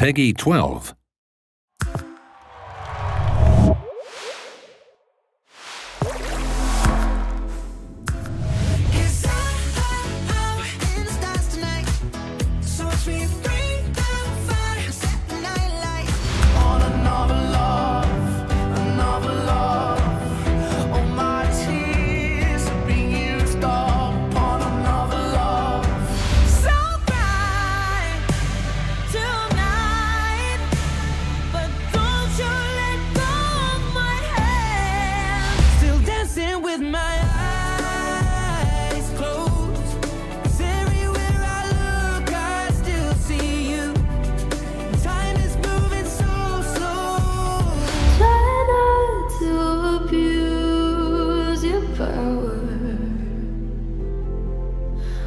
Peggy 12.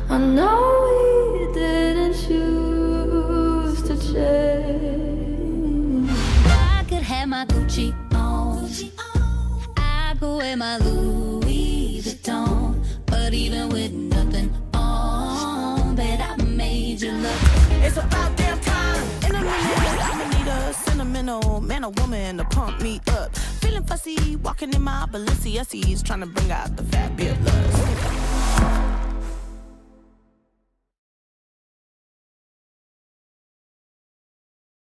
I know we didn't choose to change. I could have my Gucci on, I go wear my Louis Vuitton, but even with nothing on, bet I made you look. It's about damn time, and I'm gonna need a sentimental man or woman to pump me up. Feeling fussy, walking in my Balenciagas, trying to bring out the fabulous.